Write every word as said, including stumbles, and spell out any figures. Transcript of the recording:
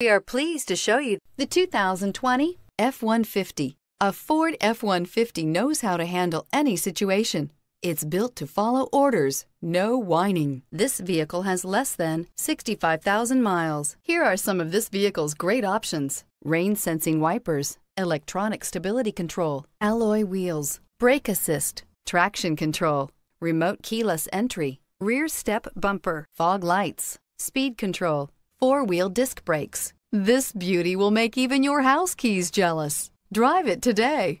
We are pleased to show you the two thousand twenty F one fifty. A Ford F one fifty knows how to handle any situation. It's built to follow orders, no whining. This vehicle has less than sixty-five thousand miles. Here are some of this vehicle's great options: rain sensing wipers, electronic stability control, alloy wheels, brake assist, traction control, remote keyless entry, rear step bumper, fog lights, speed control, four-wheel disc brakes. This beauty will make even your house keys jealous. Drive it today.